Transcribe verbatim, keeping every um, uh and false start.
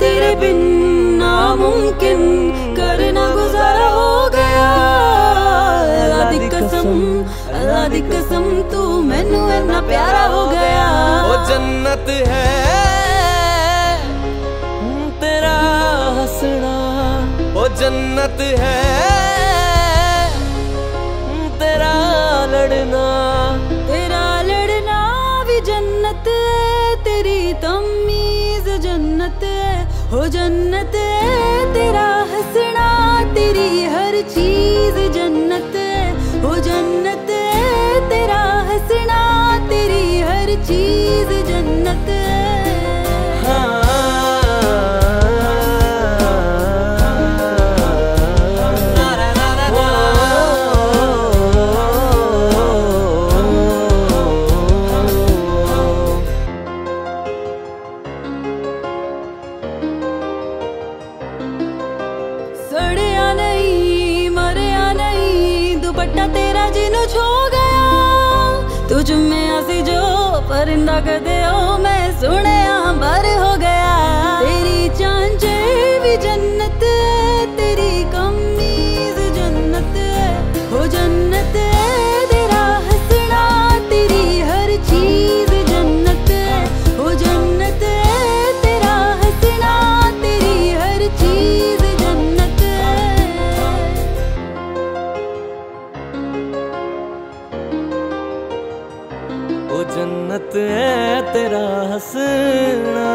तेरे बिन नामुमकिन करना गुजारा हो गया। अल्लाह दी कसम, अल्लाह दी कसम, तू मैनू इतना प्यारा हो गया। वो जन्नत है तेरा हंसना, वो जन्नत है तेरा लड़ना, तेरा लड़ना भी जन्नत है, तेरी तमीज जन्नत है। हो जन्नत है तेरा हंसना, तेरी हर चीज जन्नत है। हो जन्नत है तेरा हंसना, तेरी हर चीज जन्नत है। हाँ। परिंदा कर दे ओ मैं सुने अंबर हो गया। तेरी चांचे भी जन्नत है, तेरी कमीज जन्नत है। हो जन्नत है तेरा हंसना, तेरी हर चीज जन्नत है। हो जन्नत है तेरा हंसना, तेरी हर चीज जन्नत है। वो जन्नत है तेरा हंसना।